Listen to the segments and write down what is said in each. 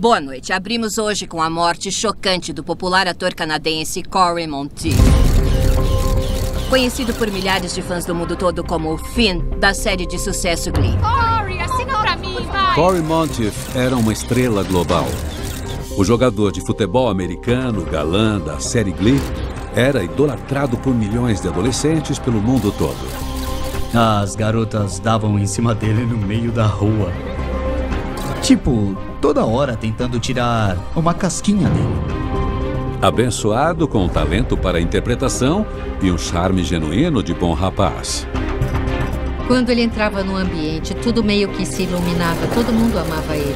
Boa noite. Abrimos hoje com a morte chocante do popular ator canadense Cory Monteith. Conhecido por milhares de fãs do mundo todo como Finn, da série de sucesso Glee. Cory, assina pra mim, vai! Cory Monteith era uma estrela global. O jogador de futebol americano, galã da série Glee, era idolatrado por milhões de adolescentes pelo mundo todo. As garotas davam em cima dele no meio da rua. Tipo, toda hora tentando tirar uma casquinha dele. Abençoado com um talento para a interpretação e um charme genuíno de bom rapaz. Quando ele entrava no ambiente, tudo meio que se iluminava, todo mundo amava ele.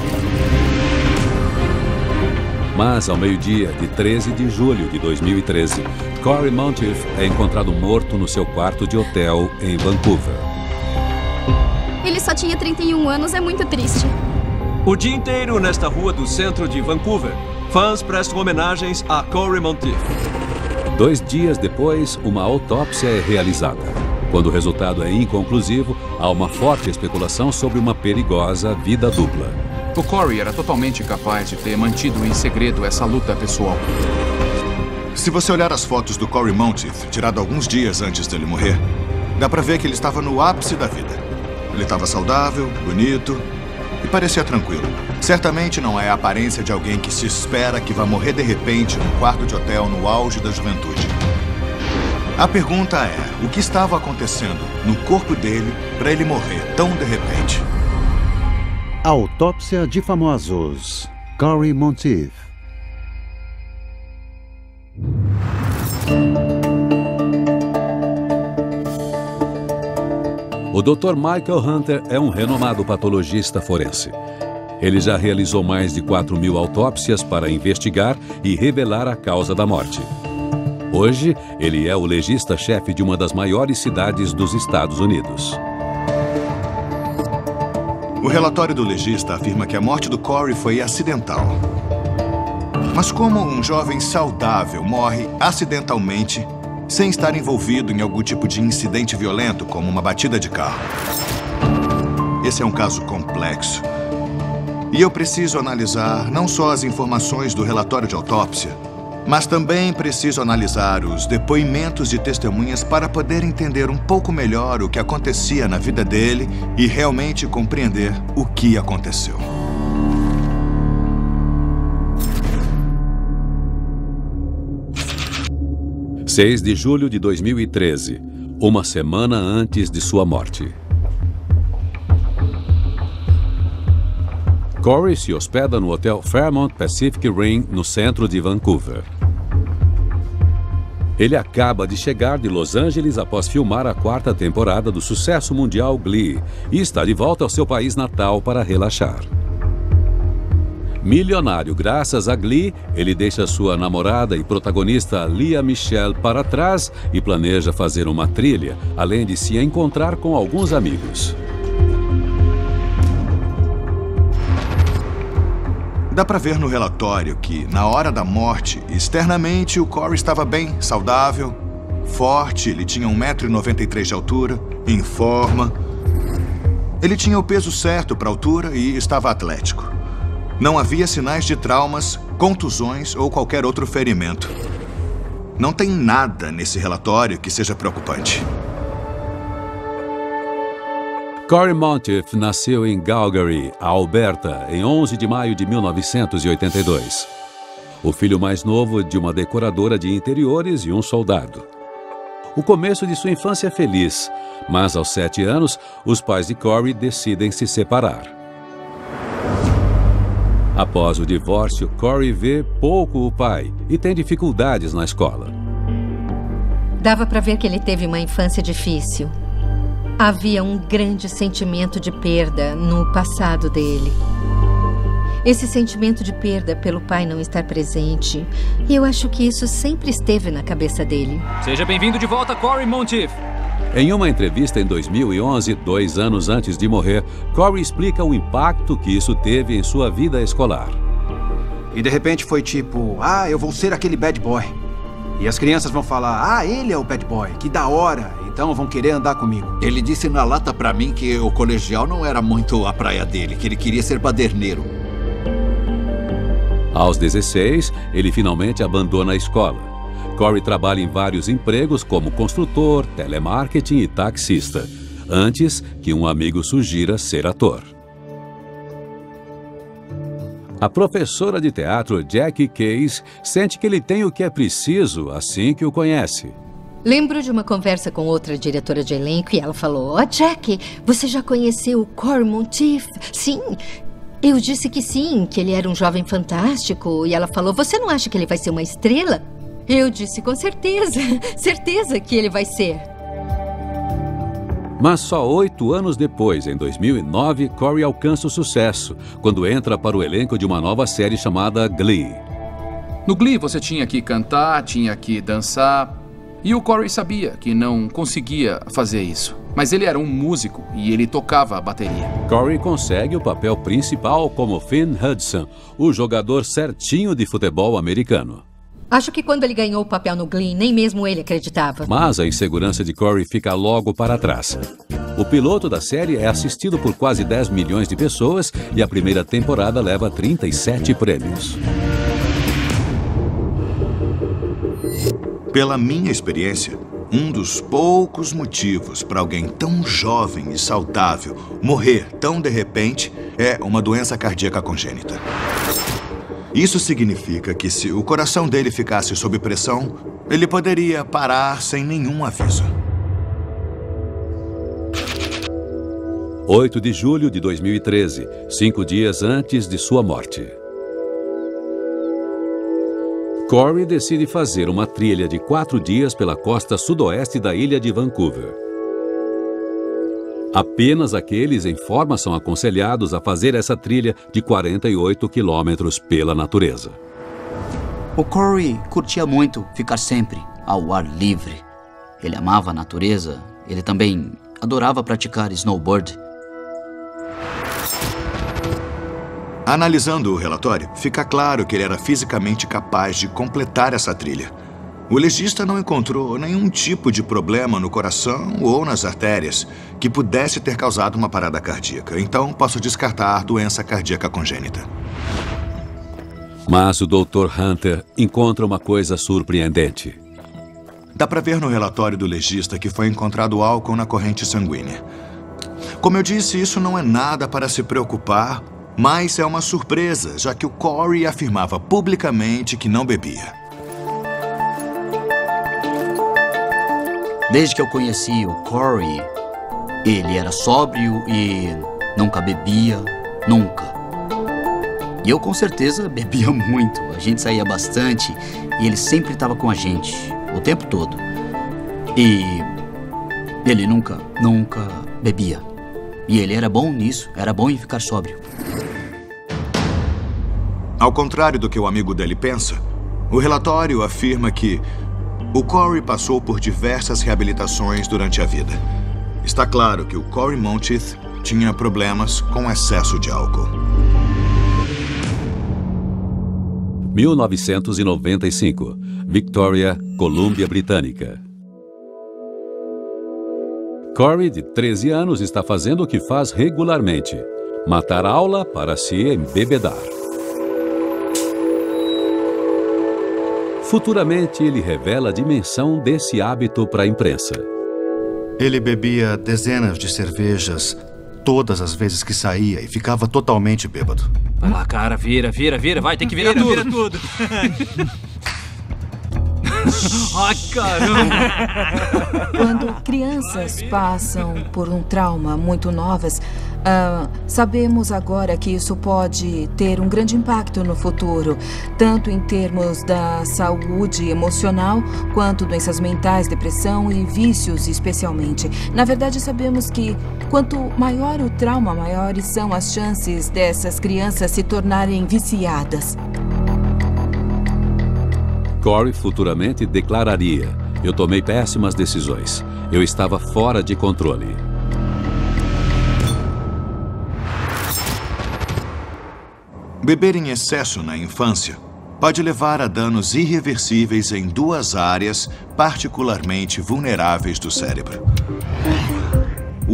Mas ao meio-dia de 13 de julho de 2013, Cory Monteith é encontrado morto no seu quarto de hotel em Vancouver. Ele só tinha 31 anos, é muito triste. O dia inteiro nesta rua do centro de Vancouver, fãs prestam homenagens a Cory Monteith. 2 dias depois, uma autópsia é realizada. Quando o resultado é inconclusivo, há uma forte especulação sobre uma perigosa vida dupla. O Cory era totalmente capaz de ter mantido em segredo essa luta pessoal. Se você olhar as fotos do Cory Monteith, tirado alguns dias antes dele morrer, dá pra ver que ele estava no ápice da vida. Ele estava saudável, bonito e parecia tranquilo. Certamente não é a aparência de alguém que se espera que vá morrer de repente num quarto de hotel no auge da juventude. A pergunta é, o que estava acontecendo no corpo dele para ele morrer tão de repente? Autópsia de famosos, Cory Monteith. O Dr. Michael Hunter é um renomado patologista forense. Ele já realizou mais de 4.000 autópsias para investigar e revelar a causa da morte. Hoje, ele é o legista-chefe de uma das maiores cidades dos Estados Unidos. O relatório do legista afirma que a morte do Cory foi acidental. Mas como um jovem saudável morre acidentalmente, sem estar envolvido em algum tipo de incidente violento, como uma batida de carro? Esse é um caso complexo. E eu preciso analisar não só as informações do relatório de autópsia, mas também preciso analisar os depoimentos de testemunhas para poder entender um pouco melhor o que acontecia na vida dele e realmente compreender o que aconteceu. — 6 de julho de 2013, uma semana antes de sua morte. Cory se hospeda no hotel Fairmont Pacific Rim, no centro de Vancouver. Ele acaba de chegar de Los Angeles após filmar a 4ª temporada do sucesso mundial Glee e está de volta ao seu país natal para relaxar. Milionário graças a Glee, ele deixa sua namorada e protagonista Lea Michele para trás e planeja fazer uma trilha, além de se encontrar com alguns amigos. Dá pra ver no relatório que, na hora da morte, externamente o Cory estava bem, saudável, forte, ele tinha 1,93 m de altura, em forma. Ele tinha o peso certo para a altura e estava atlético. Não havia sinais de traumas, contusões ou qualquer outro ferimento. Não tem nada nesse relatório que seja preocupante. Cory Monteith nasceu em Calgary, Alberta, em 11 de maio de 1982. O filho mais novo de uma decoradora de interiores e um soldado. O começo de sua infância é feliz, mas aos 7 anos, os pais de Cory decidem se separar. Após o divórcio, Cory vê pouco o pai e tem dificuldades na escola. Dava para ver que ele teve uma infância difícil. Havia um grande sentimento de perda no passado dele. Esse sentimento de perda pelo pai não estar presente, eu acho que isso sempre esteve na cabeça dele. Seja bem-vindo de volta, Cory Monteith. Em uma entrevista em 2011, 2 anos antes de morrer, Cory explica o impacto que isso teve em sua vida escolar. E de repente foi tipo, ah, eu vou ser aquele bad boy. E as crianças vão falar, ah, ele é o bad boy, que da hora, então vão querer andar comigo. Ele disse na lata pra mim que o colegial não era muito a praia dele, que ele queria ser baderneiro. Aos 16, ele finalmente abandona a escola. Cory trabalha em vários empregos como construtor, telemarketing e taxista, antes que um amigo sugira ser ator. A professora de teatro Jackie Case sente que ele tem o que é preciso assim que o conhece. Lembro de uma conversa com outra diretora de elenco e ela falou: "Oh, Jackie, você já conheceu o Cory Monteith?" "Sim." Eu disse que sim, que ele era um jovem fantástico. E ela falou: "Você não acha que ele vai ser uma estrela?" Eu disse: "Com certeza, certeza que ele vai ser." Mas só 8 anos depois, em 2009, Cory alcança o sucesso, quando entra para o elenco de uma nova série chamada Glee. No Glee você tinha que cantar, tinha que dançar. E o Cory sabia que não conseguia fazer isso. Mas ele era um músico e ele tocava a bateria. Cory consegue o papel principal como Finn Hudson, o jogador certinho de futebol americano. Acho que quando ele ganhou o papel no Glee, nem mesmo ele acreditava. Mas a insegurança de Cory fica logo para trás. O piloto da série é assistido por quase 10 milhões de pessoas e a primeira temporada leva 37 prêmios. Pela minha experiência, um dos poucos motivos para alguém tão jovem e saudável morrer tão de repente é uma doença cardíaca congênita. Isso significa que se o coração dele ficasse sob pressão, ele poderia parar sem nenhum aviso. 8 de julho de 2013, 5 dias antes de sua morte. Cory decide fazer uma trilha de 4 dias pela costa sudoeste da ilha de Vancouver. Apenas aqueles em forma são aconselhados a fazer essa trilha de 48 quilômetros pela natureza. O Cory curtia muito ficar sempre ao ar livre. Ele amava a natureza. Ele também adorava praticar snowboard. Analisando o relatório, fica claro que ele era fisicamente capaz de completar essa trilha. O legista não encontrou nenhum tipo de problema no coração ou nas artérias que pudesse ter causado uma parada cardíaca. Então, posso descartar doença cardíaca congênita. Mas o Dr. Hunter encontra uma coisa surpreendente. Dá para ver no relatório do legista que foi encontrado álcool na corrente sanguínea. Como eu disse, isso não é nada para se preocupar. Mas é uma surpresa, já que o Cory afirmava publicamente que não bebia. Desde que eu conheci o Cory, ele era sóbrio e nunca bebia, nunca. E eu com certeza bebia muito, a gente saía bastante e ele sempre estava com a gente, o tempo todo. E ele nunca bebia. E ele era bom nisso, era bom em ficar sóbrio. Ao contrário do que o amigo dele pensa, o relatório afirma que o Cory passou por diversas reabilitações durante a vida. Está claro que o Cory Monteith tinha problemas com excesso de álcool. 1995, Victoria, Colômbia Britânica. Cory, de 13 anos, está fazendo o que faz regularmente: matar a aula para se embebedar. Futuramente, ele revela a dimensão desse hábito para a imprensa. Ele bebia dezenas de cervejas todas as vezes que saía e ficava totalmente bêbado. Vai lá, cara, vira, vai, tem que virar tudo. Ai, caramba! Quando crianças passam por um trauma muito novas, sabemos agora que isso pode ter um grande impacto no futuro, tanto em termos da saúde emocional, quanto doenças mentais, depressão e vícios especialmente. Na verdade, sabemos que quanto maior o trauma, maiores são as chances dessas crianças se tornarem viciadas. Cory futuramente declararia: "Eu tomei péssimas decisões. Eu estava fora de controle." Beber em excesso na infância pode levar a danos irreversíveis em 2 áreas particularmente vulneráveis do cérebro.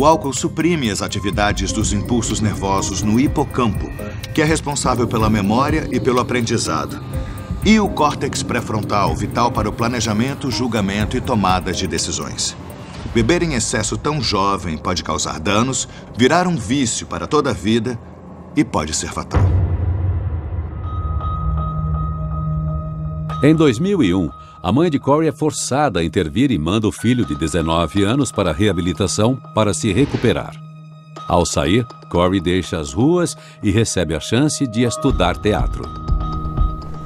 O álcool suprime as atividades dos impulsos nervosos no hipocampo, que é responsável pela memória e pelo aprendizado, e o córtex pré-frontal, vital para o planejamento, julgamento e tomadas de decisões. Beber em excesso tão jovem pode causar danos, virar um vício para toda a vida e pode ser fatal. Em 2001, a mãe de Cory é forçada a intervir e manda o filho de 19 anos para a reabilitação para se recuperar. Ao sair, Cory deixa as ruas e recebe a chance de estudar teatro.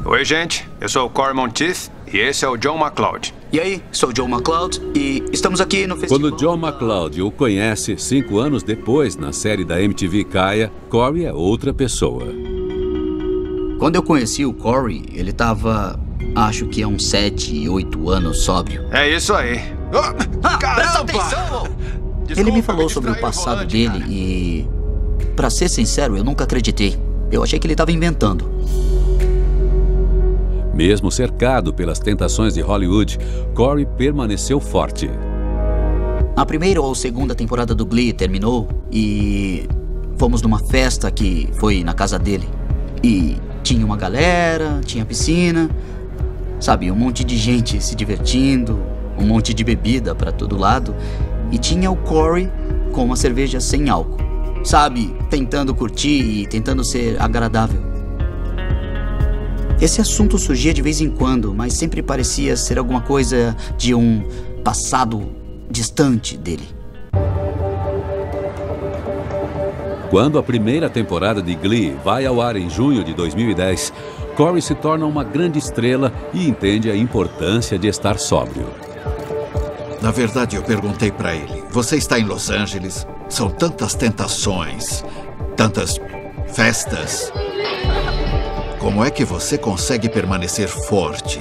Oi, gente. Eu sou o Cory Monteith e esse é o John McCloud. E aí, sou o John McCloud e estamos aqui no festival... Quando John McCloud o conhece 5 anos depois na série da MTV Kaia, Cory é outra pessoa. Quando eu conheci o Cory, ele estava... acho que é uns 7, 8 anos sóbrio. É isso aí. Caramba! Ele me falou sobre o passado dele e... pra ser sincero, eu nunca acreditei. Eu achei que ele estava inventando. Mesmo cercado pelas tentações de Hollywood, Cory permaneceu forte. A primeira ou segunda temporada do Glee terminou e... fomos numa festa que foi na casa dele. E tinha uma galera, tinha piscina... sabe, um monte de gente se divertindo, um monte de bebida pra todo lado. E tinha o Cory com uma cerveja sem álcool. Sabe, tentando curtir e tentando ser agradável. Esse assunto surgia de vez em quando, mas sempre parecia ser alguma coisa de um passado distante dele. Quando a primeira temporada de Glee vai ao ar em junho de 2010... Cory se torna uma grande estrela e entende a importância de estar sóbrio. Na verdade, eu perguntei para ele, você está em Los Angeles? São tantas tentações, tantas festas. Como é que você consegue permanecer forte?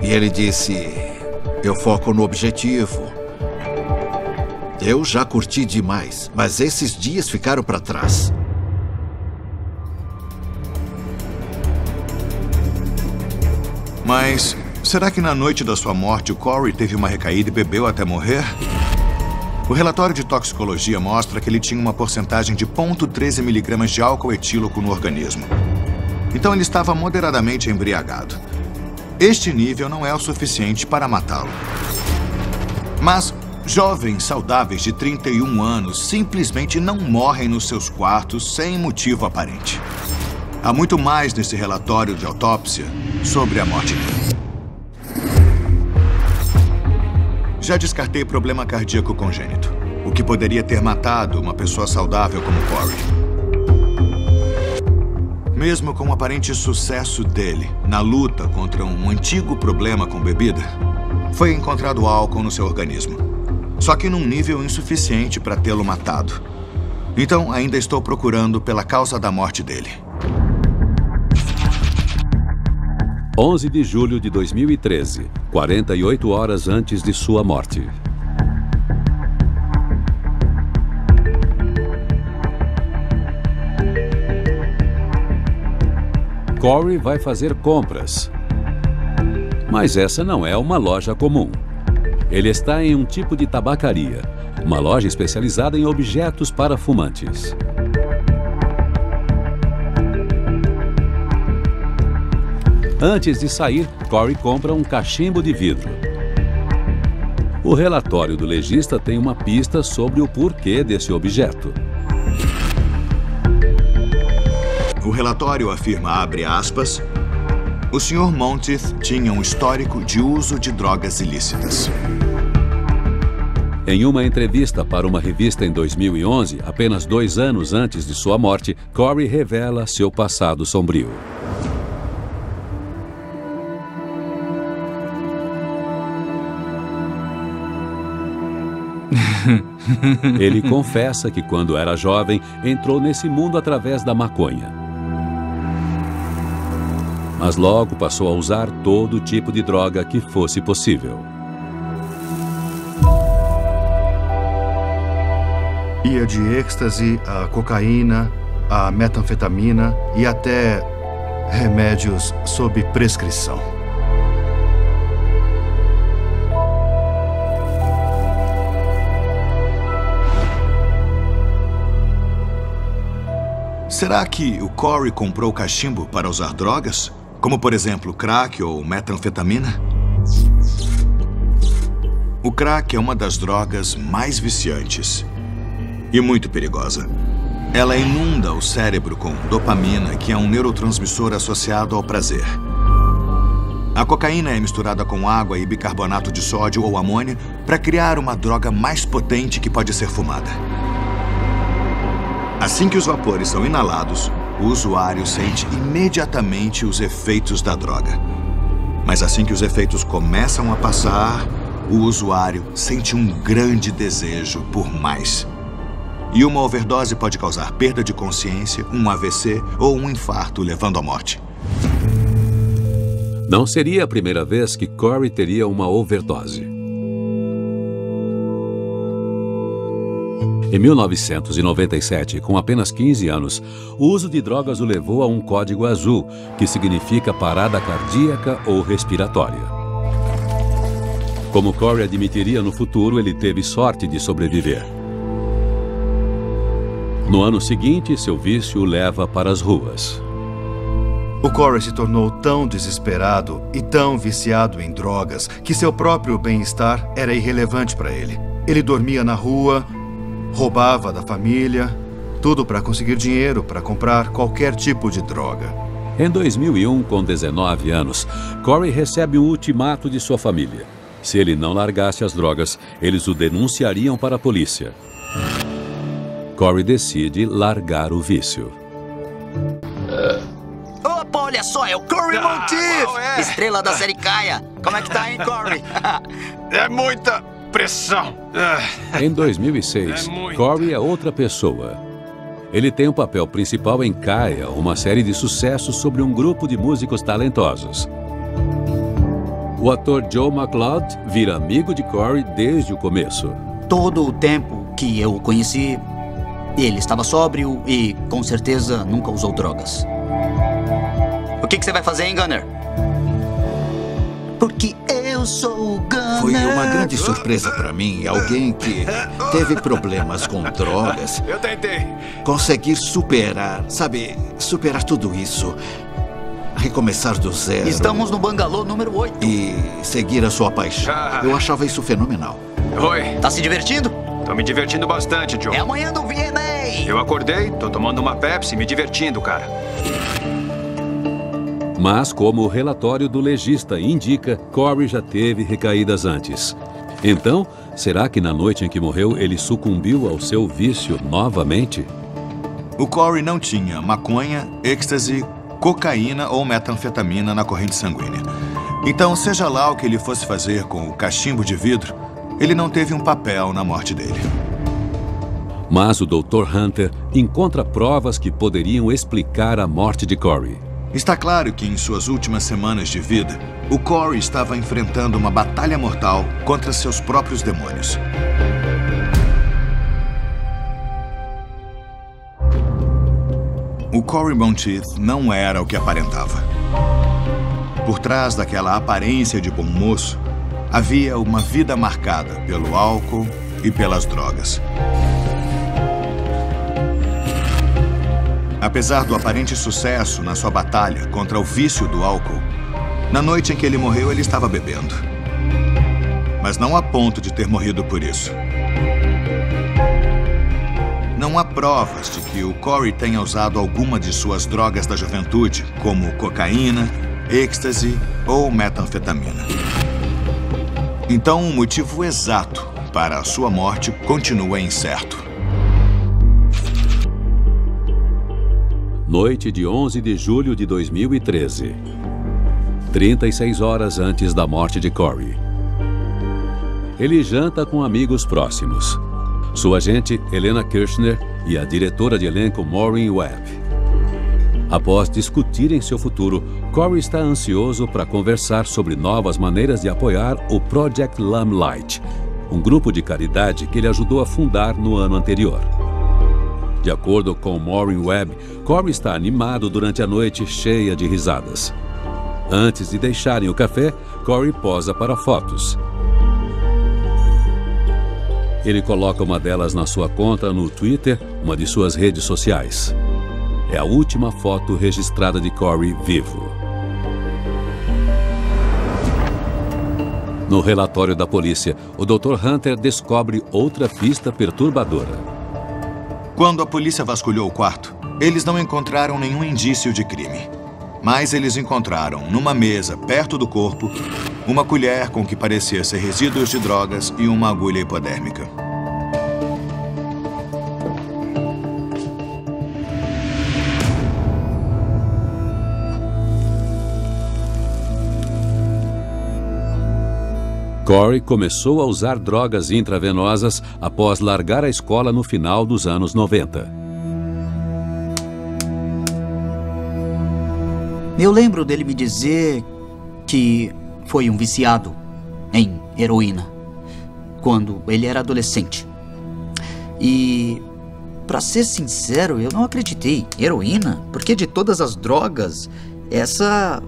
E ele disse, eu foco no objetivo. Eu já curti demais, mas esses dias ficaram para trás. Mas será que na noite da sua morte o Cory teve uma recaída e bebeu até morrer? O relatório de toxicologia mostra que ele tinha uma porcentagem de 0,13 miligramas de álcool etílico no organismo. Então ele estava moderadamente embriagado. Este nível não é o suficiente para matá-lo. Mas jovens saudáveis de 31 anos simplesmente não morrem nos seus quartos sem motivo aparente. Há muito mais nesse relatório de autópsia sobre a morte dele. Já descartei problema cardíaco congênito, o que poderia ter matado uma pessoa saudável como Cory. Mesmo com o aparente sucesso dele na luta contra um antigo problema com bebida, foi encontrado álcool no seu organismo, só que num nível insuficiente para tê-lo matado. Então ainda estou procurando pela causa da morte dele. 11 de julho de 2013, 48 horas antes de sua morte. Cory vai fazer compras. Mas essa não é uma loja comum. Ele está em um tipo de tabacaria, uma loja especializada em objetos para fumantes. Antes de sair, Cory compra um cachimbo de vidro. O relatório do legista tem uma pista sobre o porquê desse objeto. O relatório afirma, abre aspas, o Sr. Monteith tinha um histórico de uso de drogas ilícitas. Em uma entrevista para uma revista em 2011, apenas 2 anos antes de sua morte, Cory revela seu passado sombrio. Ele confessa que quando era jovem, entrou nesse mundo através da maconha. Mas logo passou a usar todo tipo de droga que fosse possível. Ia de êxtase, a cocaína, a metanfetamina e até remédios sob prescrição. Será que o Cory comprou cachimbo para usar drogas? Como, por exemplo, crack ou metanfetamina? O crack é uma das drogas mais viciantes e muito perigosa. Ela inunda o cérebro com dopamina, que é um neurotransmissor associado ao prazer. A cocaína é misturada com água e bicarbonato de sódio ou amônia para criar uma droga mais potente que pode ser fumada. Assim que os vapores são inalados, o usuário sente imediatamente os efeitos da droga. Mas assim que os efeitos começam a passar, o usuário sente um grande desejo por mais. E uma overdose pode causar perda de consciência, um AVC ou um infarto, levando à morte. Não seria a primeira vez que Cory teria uma overdose. Em 1997, com apenas 15 anos, o uso de drogas o levou a um código azul, que significa parada cardíaca ou respiratória. Como Cory admitiria no futuro, ele teve sorte de sobreviver. No ano seguinte, seu vício o leva para as ruas. O Cory se tornou tão desesperado e tão viciado em drogas que seu próprio bem-estar era irrelevante para ele. Ele dormia na rua, roubava da família, tudo para conseguir dinheiro para comprar qualquer tipo de droga. Em 2001, com 19 anos, Cory recebe um ultimato de sua família. Se ele não largasse as drogas, eles o denunciariam para a polícia. Cory decide largar o vício. Olha só, é o Cory Monteith, estrela da série Caia. Como é que tá, hein, Cory? É muita pressão. Em 2006, Cory é outra pessoa. Ele tem um papel principal em Caia, uma série de sucessos sobre um grupo de músicos talentosos. O ator John McCloud vira amigo de Cory desde o começo. Todo o tempo que eu o conheci, ele estava sóbrio e, com certeza, nunca usou drogas. O que você vai fazer, hein, Gunner? Porque eu sou o Gunner. Foi uma grande surpresa para mim, alguém que teve problemas com drogas. Eu tentei. Conseguir superar, sabe, superar tudo isso. Recomeçar do zero. Estamos no bangalô número 8. E seguir a sua paixão. Eu achava isso fenomenal. Oi. Tá se divertindo? Tô me divertindo bastante, John. É amanhã do VMA. Eu acordei, tô tomando uma Pepsi e me divertindo, cara. Mas, como o relatório do legista indica, Cory já teve recaídas antes. Então, será que na noite em que morreu, ele sucumbiu ao seu vício novamente? O Cory não tinha maconha, êxtase, cocaína ou metanfetamina na corrente sanguínea. Então, seja lá o que ele fosse fazer com o cachimbo de vidro, ele não teve um papel na morte dele. Mas o Dr. Hunter encontra provas que poderiam explicar a morte de Cory. Está claro que em suas últimas semanas de vida, o Cory estava enfrentando uma batalha mortal contra seus próprios demônios. O Cory Monteith não era o que aparentava. Por trás daquela aparência de bom moço, havia uma vida marcada pelo álcool e pelas drogas. Apesar do aparente sucesso na sua batalha contra o vício do álcool, na noite em que ele morreu, ele estava bebendo. Mas não a ponto de ter morrido por isso. Não há provas de que o Cory tenha usado alguma de suas drogas da juventude, como cocaína, êxtase ou metanfetamina. Então, o motivo exato para a sua morte continua incerto. Noite de 11 de julho de 2013, 36 horas antes da morte de Cory. Ele janta com amigos próximos. Sua agente, Helena Kirchner, e a diretora de elenco, Maureen Webb. Após discutirem seu futuro, Cory está ansioso para conversar sobre novas maneiras de apoiar o Project Lamelight, um grupo de caridade que ele ajudou a fundar no ano anterior. De acordo com Maureen Webb, Cory está animado durante a noite, cheia de risadas. Antes de deixarem o café, Cory posa para fotos. Ele coloca uma delas na sua conta no Twitter, uma de suas redes sociais. é a última foto registrada de Cory vivo. No relatório da polícia, o Dr. Hunter descobre outra pista perturbadora. Quando a polícia vasculhou o quarto, eles não encontraram nenhum indício de crime. Mas eles encontraram, numa mesa perto do corpo, uma colher com que parecia ser resíduos de drogas e uma agulha hipodérmica. Cory começou a usar drogas intravenosas após largar a escola no final dos anos 90. Eu lembro dele me dizer que foi um viciado em heroína quando ele era adolescente. E, pra ser sincero, eu não acreditei. Heroína? Porque de todas as drogas, essa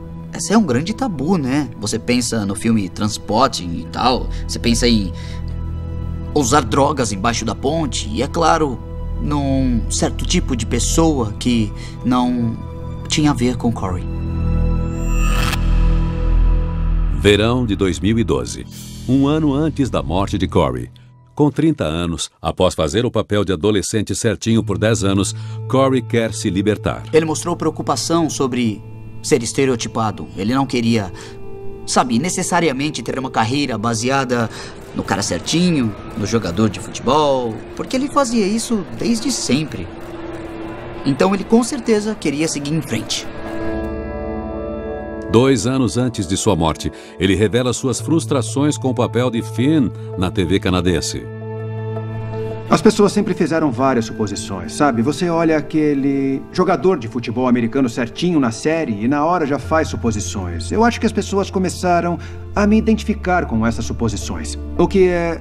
é um grande tabu, né? Você pensa no filme Transporting e tal, você pensa em usar drogas embaixo da ponte e, é claro, num certo tipo de pessoa que não tinha a ver com Cory. Verão de 2012, um ano antes da morte de Cory. Com 30 anos, após fazer o papel de adolescente certinho por 10 anos, Cory quer se libertar. Ele mostrou preocupação sobre ser estereotipado. Ele não queria, sabe, necessariamente ter uma carreira baseada no cara certinho, no jogador de futebol, porque ele fazia isso desde sempre. Então ele com certeza queria seguir em frente. 2 anos antes de sua morte, ele revela suas frustrações com o papel de Finn na TV canadense. As pessoas sempre fizeram várias suposições, sabe? Você olha aquele jogador de futebol americano certinho na série e na hora já faz suposições. Eu acho que as pessoas começaram a me identificar com essas suposições. O que é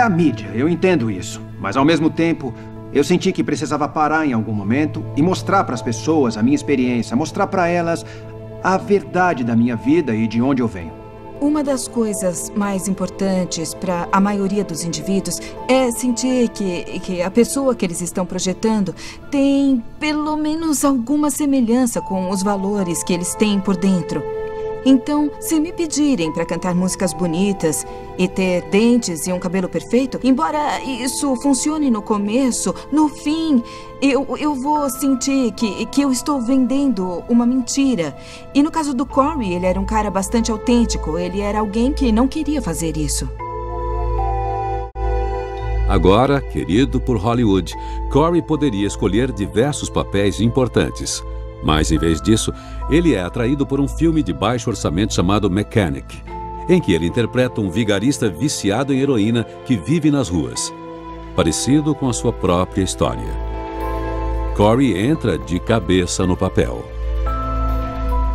a mídia, eu entendo isso. Mas ao mesmo tempo, eu senti que precisava parar em algum momento e mostrar para as pessoas a minha experiência, mostrar para elas a verdade da minha vida e de onde eu venho. Uma das coisas mais importantes para a maioria dos indivíduos é sentir que a pessoa que eles estão projetando tem pelo menos alguma semelhança com os valores que eles têm por dentro. Então, se me pedirem para cantar músicas bonitas e ter dentes e um cabelo perfeito, embora isso funcione no começo, no fim, eu vou sentir que eu estou vendendo uma mentira. E no caso do Cory, ele era um cara bastante autêntico. Ele era alguém que não queria fazer isso. Agora, querido por Hollywood, Cory poderia escolher diversos papéis importantes. Mas, em vez disso, ele é atraído por um filme de baixo orçamento chamado Mechanic, em que ele interpreta um vigarista viciado em heroína que vive nas ruas, parecido com a sua própria história. Cory entra de cabeça no papel.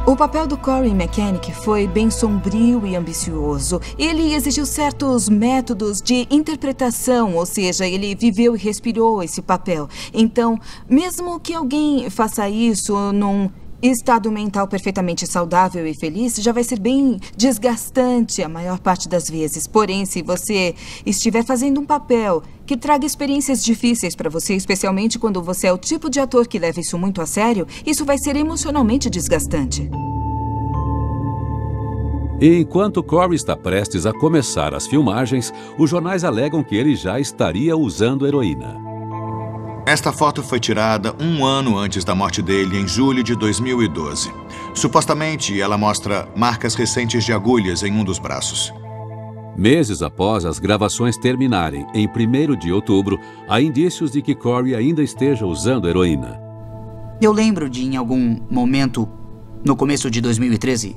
O papel do Cory em Mechanic foi bem sombrio e ambicioso. Ele exigiu certos métodos de interpretação, ou seja, ele viveu e respirou esse papel. Então, mesmo que alguém faça isso num estado mental perfeitamente saudável e feliz, já vai ser bem desgastante a maior parte das vezes. Porém, se você estiver fazendo um papel que traga experiências difíceis para você, especialmente quando você é o tipo de ator que leva isso muito a sério, isso vai ser emocionalmente desgastante. E enquanto Cory está prestes a começar as filmagens, os jornais alegam que ele já estaria usando heroína. Esta foto foi tirada um ano antes da morte dele, em julho de 2012. Supostamente, ela mostra marcas recentes de agulhas em um dos braços. Meses após as gravações terminarem, em 1º de outubro, há indícios de que Cory ainda esteja usando heroína. Eu lembro de, em algum momento, no começo de 2013,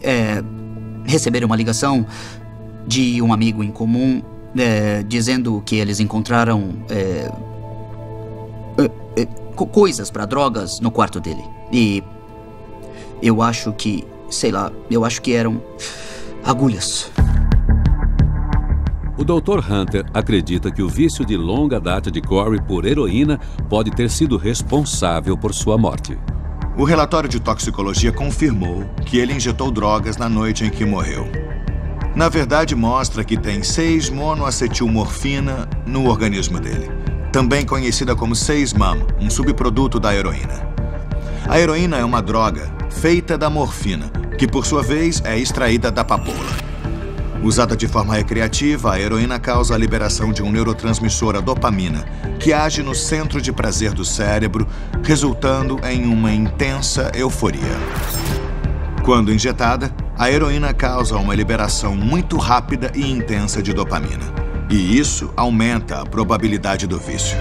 receber uma ligação de um amigo em comum dizendo que eles encontraram coisas para drogas no quarto dele. E eu acho que, sei lá, eu acho que eram agulhas. O Dr. Hunter acredita que o vício de longa data de Cory por heroína pode ter sido responsável por sua morte. O relatório de toxicologia confirmou que ele injetou drogas na noite em que morreu. Na verdade, mostra que tem 6 monoacetilmorfina no organismo dele. também conhecida como 6-MAM, um subproduto da heroína. A heroína é uma droga feita da morfina, que por sua vez é extraída da papoula. Usada de forma recreativa, a heroína causa a liberação de um neurotransmissor, a dopamina, que age no centro de prazer do cérebro, resultando em uma intensa euforia. Quando injetada, a heroína causa uma liberação muito rápida e intensa de dopamina. E isso aumenta a probabilidade do vício.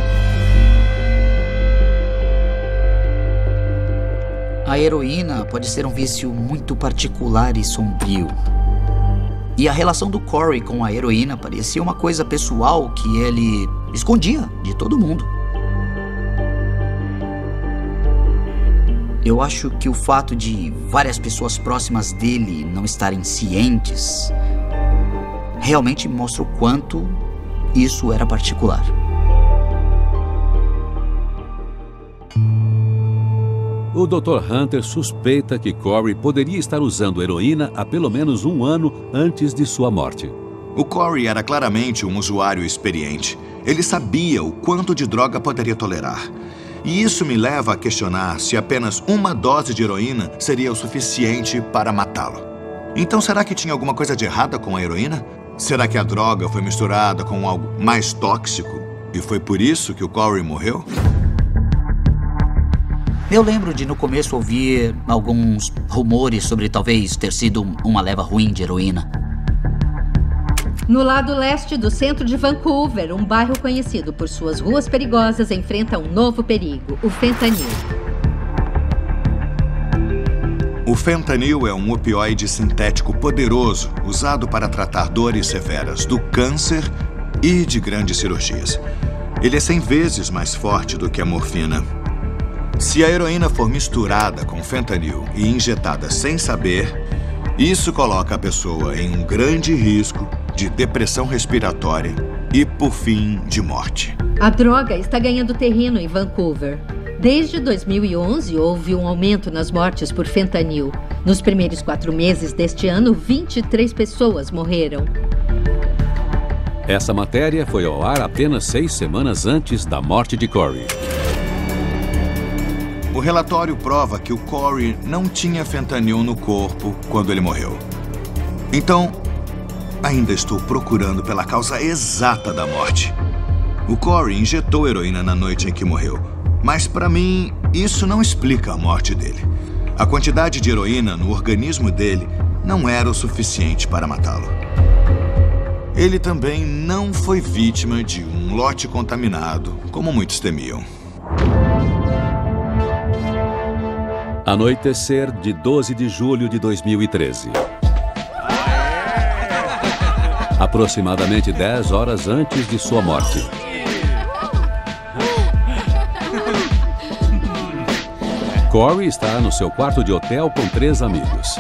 A heroína pode ser um vício muito particular e sombrio. E a relação do Cory com a heroína parecia uma coisa pessoal que ele escondia de todo mundo. Eu acho que o fato de várias pessoas próximas dele não estarem cientes realmente mostra o quanto isso era particular. O Dr. Hunter suspeita que Cory poderia estar usando heroína há pelo menos um ano antes de sua morte. O Cory era claramente um usuário experiente. Ele sabia o quanto de droga poderia tolerar. E isso me leva a questionar se apenas uma dose de heroína seria o suficiente para matá-lo. Então, será que tinha alguma coisa de errada com a heroína? Será que a droga foi misturada com algo mais tóxico? E foi por isso que o Cory morreu? Eu lembro de, no começo, ouvir alguns rumores sobre talvez ter sido uma leva ruim de heroína. No lado leste do centro de Vancouver, um bairro conhecido por suas ruas perigosas enfrenta um novo perigo, o fentanil. O fentanil é um opioide sintético poderoso usado para tratar dores severas do câncer e de grandes cirurgias. Ele é 100 vezes mais forte do que a morfina. Se a heroína for misturada com fentanil e injetada sem saber, isso coloca a pessoa em um grande risco de depressão respiratória e, por fim, de morte. A droga está ganhando terreno em Vancouver. Desde 2011, houve um aumento nas mortes por fentanil. Nos primeiros 4 meses deste ano, 23 pessoas morreram. Essa matéria foi ao ar apenas 6 semanas antes da morte de Cory. O relatório prova que o Cory não tinha fentanil no corpo quando ele morreu. Então, ainda estou procurando pela causa exata da morte. O Cory injetou heroína na noite em que morreu, mas para mim isso não explica a morte dele. A quantidade de heroína no organismo dele não era o suficiente para matá-lo. Ele também não foi vítima de um lote contaminado, como muitos temiam. Anoitecer de 12 de julho de 2013. Aproximadamente 10 horas antes de sua morte. Cory está no seu quarto de hotel com 3 amigos.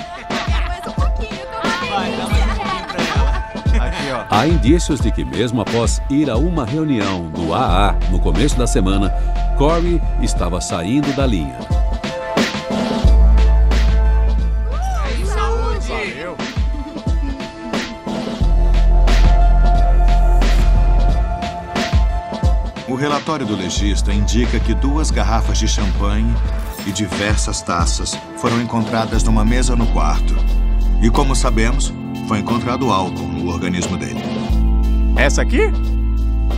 Há indícios de que, mesmo após ir a uma reunião do AA no começo da semana, Cory estava saindo da linha. O relatório do legista indica que 2 garrafas de champanhe e diversas taças foram encontradas numa mesa no quarto. E como sabemos, foi encontrado álcool no organismo dele. Essa aqui?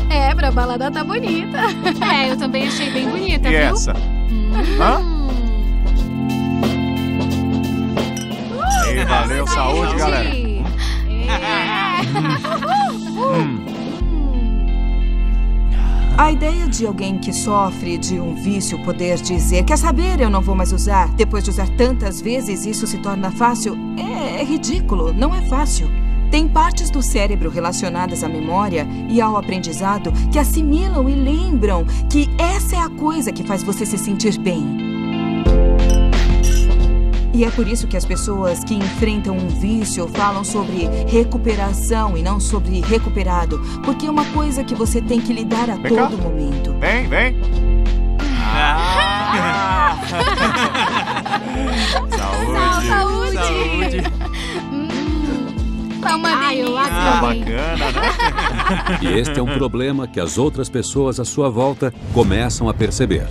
É, pra balada tá bonita. É, eu também achei bem bonita, viu? E essa? Hã? E valeu, saúde, galera. A ideia de alguém que sofre de um vício poder dizer, quer saber, eu não vou mais usar. Depois de usar tantas vezes, isso se torna fácil. É ridículo, não é fácil. Tem partes do cérebro relacionadas à memória e ao aprendizado que assimilam e lembram que essa é a coisa que faz você se sentir bem. E é por isso que as pessoas que enfrentam um vício falam sobre recuperação e não sobre recuperado. Porque é uma coisa que você tem que lidar a todo momento. Vem, vem. Ah. Saúde. Saúde. Tá uma delícia. eu adorei. Bacana, né? E este é um problema que as outras pessoas à sua volta começam a perceber.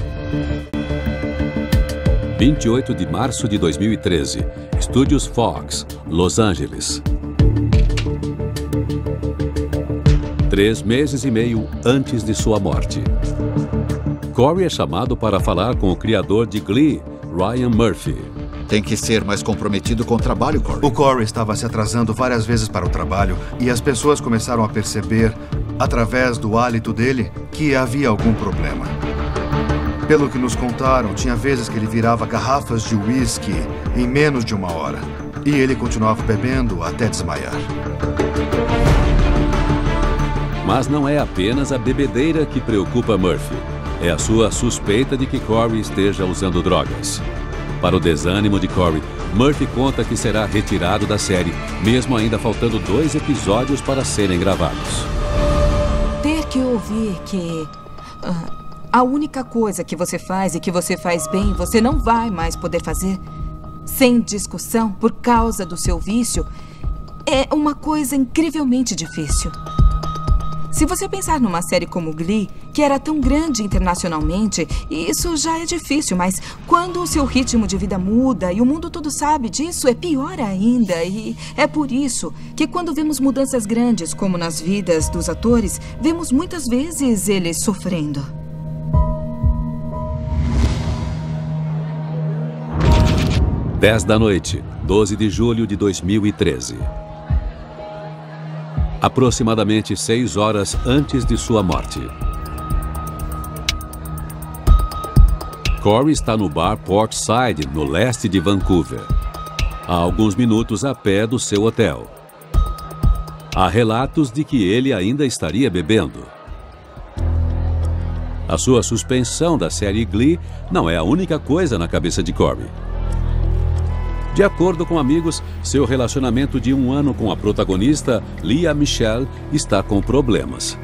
28 de março de 2013, Estúdios Fox, Los Angeles. 3 meses e meio antes de sua morte. Cory é chamado para falar com o criador de Glee, Ryan Murphy. Tem que ser mais comprometido com o trabalho, Cory. O Cory estava se atrasando várias vezes para o trabalho e as pessoas começaram a perceber, através do hálito dele, que havia algum problema. Pelo que nos contaram, tinha vezes que ele virava garrafas de uísque em menos de 1 hora. E ele continuava bebendo até desmaiar. Mas não é apenas a bebedeira que preocupa Murphy. É a sua suspeita de que Cory esteja usando drogas. Para o desânimo de Cory, Murphy conta que será retirado da série, mesmo ainda faltando 2 episódios para serem gravados. Ter que ouvir que a única coisa que você faz e que você faz bem, você não vai mais poder fazer sem discussão por causa do seu vício, é uma coisa incrivelmente difícil. Se você pensar numa série como Glee, que era tão grande internacionalmente, isso já é difícil, mas quando o seu ritmo de vida muda e o mundo todo sabe disso, é pior ainda. E é por isso que quando vemos mudanças grandes, como nas vidas dos atores, vemos muitas vezes eles sofrendo. - 10 da noite, 12 de julho de 2013. Aproximadamente 6 horas antes de sua morte. Cory está no bar Portside, no leste de Vancouver, a alguns minutos a pé do seu hotel. Há relatos de que ele ainda estaria bebendo. A sua suspensão da série Glee não é a única coisa na cabeça de Cory. De acordo com amigos, seu relacionamento de 1 ano com a protagonista, Lea Michele, está com problemas.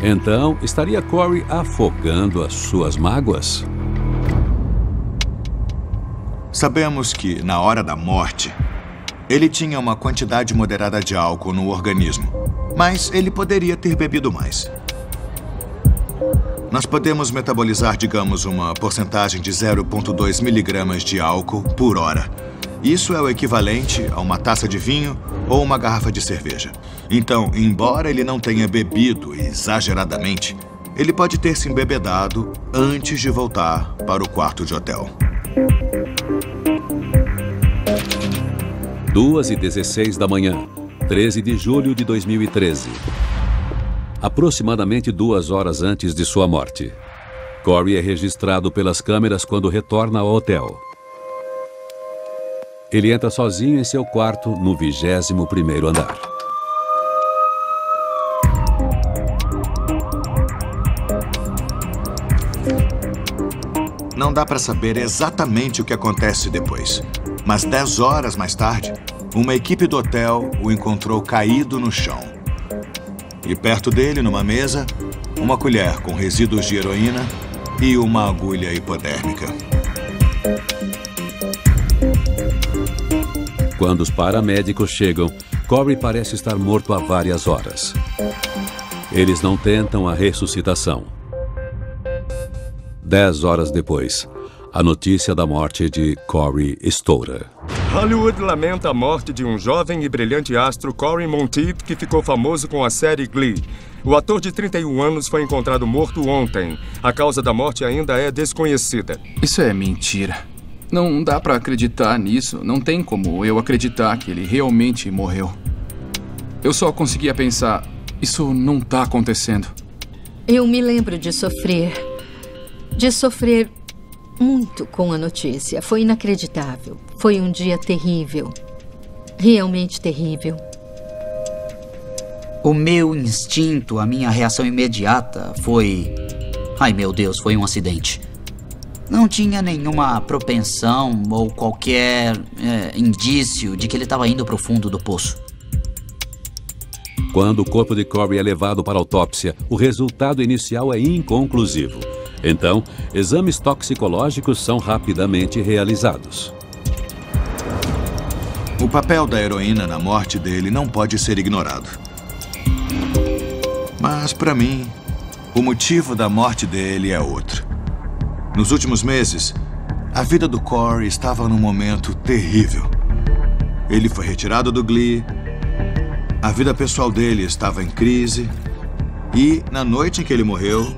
Então, estaria Cory afogando as suas mágoas? Sabemos que, na hora da morte, ele tinha uma quantidade moderada de álcool no organismo, mas ele poderia ter bebido mais. Nós podemos metabolizar, digamos, uma porcentagem de 0,2 miligramas de álcool por hora. Isso é o equivalente a uma taça de vinho ou uma garrafa de cerveja. Então, embora ele não tenha bebido exageradamente, ele pode ter se embebedado antes de voltar para o quarto de hotel. 2h16 da manhã, 13 de julho de 2013. Aproximadamente 2 horas antes de sua morte. Cory é registrado pelas câmeras quando retorna ao hotel. Ele entra sozinho em seu quarto no 21º andar. Não dá para saber exatamente o que acontece depois, mas 10 horas mais tarde, uma equipe do hotel o encontrou caído no chão. E perto dele, numa mesa, uma colher com resíduos de heroína e uma agulha hipodérmica. Quando os paramédicos chegam, Cory parece estar morto há várias horas. Eles não tentam a ressuscitação. 10 horas depois, a notícia da morte de Cory estoura. Hollywood lamenta a morte de um jovem e brilhante astro, Cory Monteith, que ficou famoso com a série Glee. O ator de 31 anos foi encontrado morto ontem. A causa da morte ainda é desconhecida. Isso é mentira. Não dá pra acreditar nisso. Não tem como eu acreditar que ele realmente morreu. Eu só conseguia pensar, isso não tá acontecendo. Eu me lembro de sofrer. De sofrer muito com a notícia. Foi inacreditável. Foi um dia terrível. Realmente terrível. O meu instinto, a minha reação imediata foi... Ai, meu Deus, foi um acidente. Não tinha nenhuma propensão ou qualquer indício de que ele estava indo para o fundo do poço. Quando o corpo de Cory é levado para autópsia, o resultado inicial é inconclusivo. Então, exames toxicológicos são rapidamente realizados. O papel da heroína na morte dele não pode ser ignorado. Mas, para mim, o motivo da morte dele é outro. Nos últimos meses, a vida do Cory estava num momento terrível. Ele foi retirado do Glee, a vida pessoal dele estava em crise e, na noite em que ele morreu,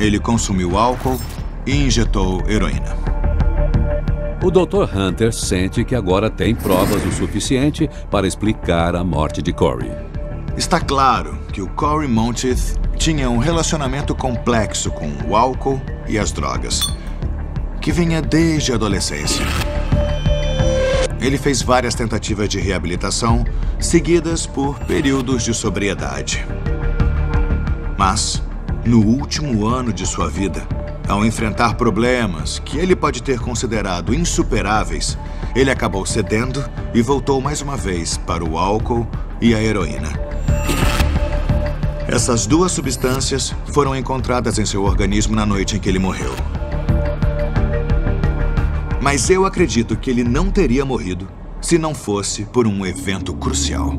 ele consumiu álcool e injetou heroína. O Dr. Hunter sente que agora tem provas o suficiente para explicar a morte de Cory. Está claro que o Cory Monteith tinha um relacionamento complexo com o álcool e as drogas, que vinha desde a adolescência. Ele fez várias tentativas de reabilitação, seguidas por períodos de sobriedade. Mas, no último ano de sua vida, ao enfrentar problemas que ele pode ter considerado insuperáveis, ele acabou cedendo e voltou mais uma vez para o álcool e a heroína. Essas duas substâncias foram encontradas em seu organismo na noite em que ele morreu. Mas eu acredito que ele não teria morrido se não fosse por um evento crucial.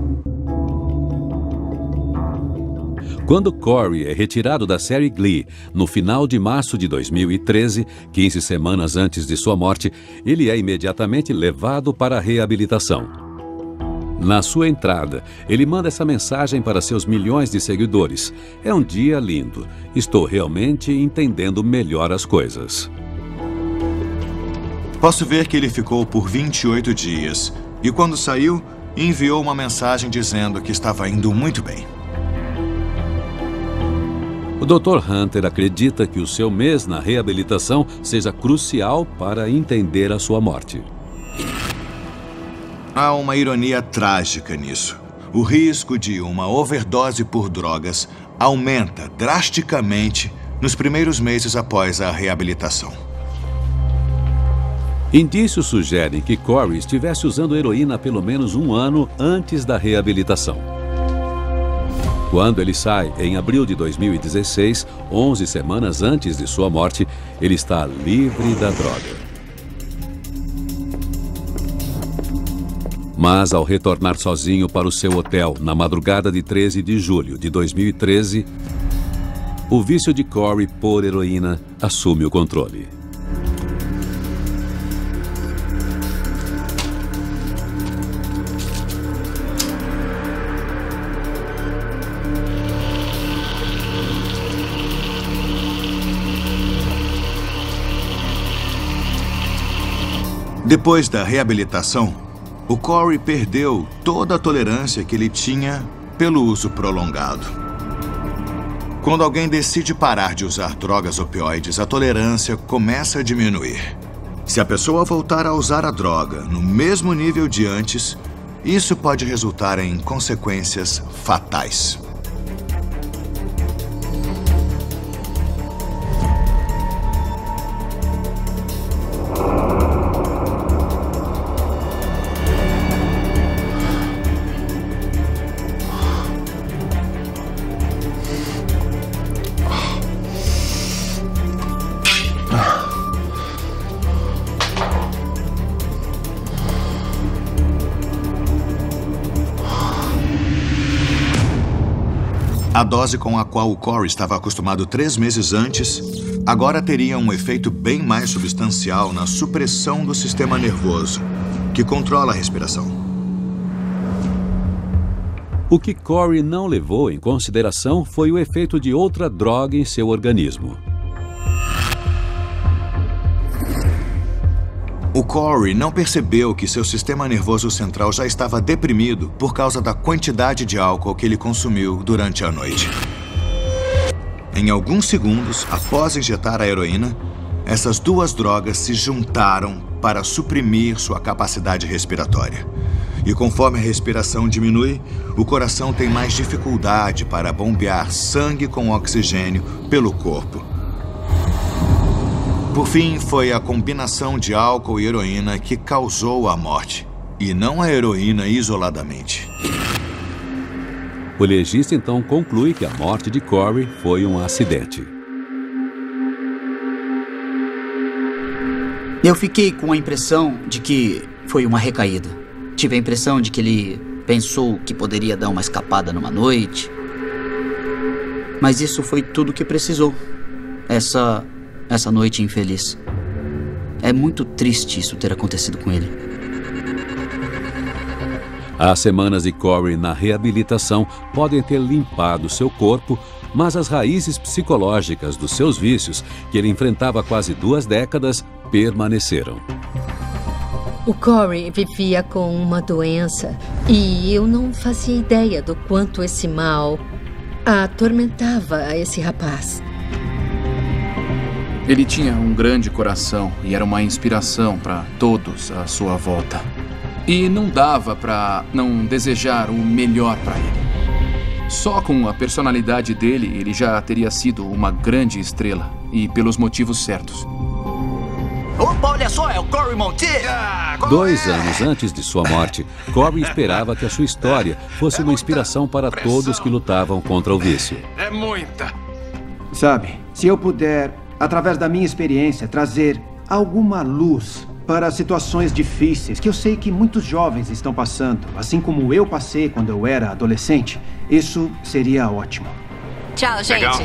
Quando Cory é retirado da série Glee, no final de março de 2013, 15 semanas antes de sua morte, ele é imediatamente levado para a reabilitação. Na sua entrada, ele manda essa mensagem para seus milhões de seguidores. É um dia lindo. Estou realmente entendendo melhor as coisas. Posso ver que ele ficou por 28 dias e, quando saiu, enviou uma mensagem dizendo que estava indo muito bem. O Dr. Hunter acredita que o seu mês na reabilitação seja crucial para entender a sua morte. Há uma ironia trágica nisso. O risco de uma overdose por drogas aumenta drasticamente nos primeiros meses após a reabilitação. Indícios sugerem que Cory estivesse usando heroína há pelo menos um ano antes da reabilitação. Quando ele sai, em abril de 2016, 11 semanas antes de sua morte, ele está livre da droga. Mas ao retornar sozinho para o seu hotel, na madrugada de 13 de julho de 2013, o vício de Cory por heroína assume o controle. Depois da reabilitação, o Cory perdeu toda a tolerância que ele tinha pelo uso prolongado. Quando alguém decide parar de usar drogas opioides, a tolerância começa a diminuir. Se a pessoa voltar a usar a droga no mesmo nível de antes, isso pode resultar em consequências fatais. A dose com a qual o Cory estava acostumado 3 meses antes, agora teria um efeito bem mais substancial na supressão do sistema nervoso, que controla a respiração. O que Cory não levou em consideração foi o efeito de outra droga em seu organismo. O Cory não percebeu que seu sistema nervoso central já estava deprimido por causa da quantidade de álcool que ele consumiu durante a noite. Em alguns segundos, após injetar a heroína, essas duas drogas se juntaram para suprimir sua capacidade respiratória. E conforme a respiração diminui, o coração tem mais dificuldade para bombear sangue com oxigênio pelo corpo. Por fim, foi a combinação de álcool e heroína que causou a morte, e não a heroína isoladamente. O legista então conclui que a morte de Cory foi um acidente. Eu fiquei com a impressão de que foi uma recaída. Tive a impressão de que ele pensou que poderia dar uma escapada numa noite. Mas isso foi tudo que precisou. Essa noite infeliz. É muito triste isso ter acontecido com ele. As semanas de Cory na reabilitação podem ter limpado seu corpo, mas as raízes psicológicas dos seus vícios, que ele enfrentava há quase 2 décadas, permaneceram. O Cory vivia com uma doença e eu não fazia ideia do quanto esse mal atormentava esse rapaz. Ele tinha um grande coração e era uma inspiração para todos à sua volta. E não dava para não desejar o melhor para ele. Só com a personalidade dele, ele já teria sido uma grande estrela, e pelos motivos certos. Opa, olha só, é o Cory Monteith! 2 anos antes de sua morte, Cory esperava que a sua história fosse uma inspiração para todos que lutavam contra o vício. É muita! Sabe, se eu puder, através da minha experiência, trazer alguma luz para situações difíceis que eu sei que muitos jovens estão passando, assim como eu passei quando eu era adolescente, isso seria ótimo. Tchau, gente. Legal.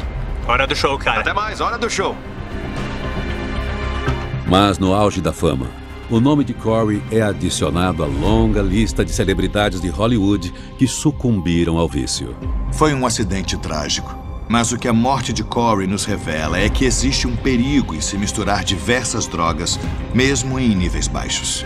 Hora do show, cara. Até mais, hora do show. Mas no auge da fama, o nome de Cory é adicionado à longa lista de celebridades de Hollywood que sucumbiram ao vício. Foi um acidente trágico. Mas o que a morte de Cory nos revela é que existe um perigo em se misturar diversas drogas, mesmo em níveis baixos.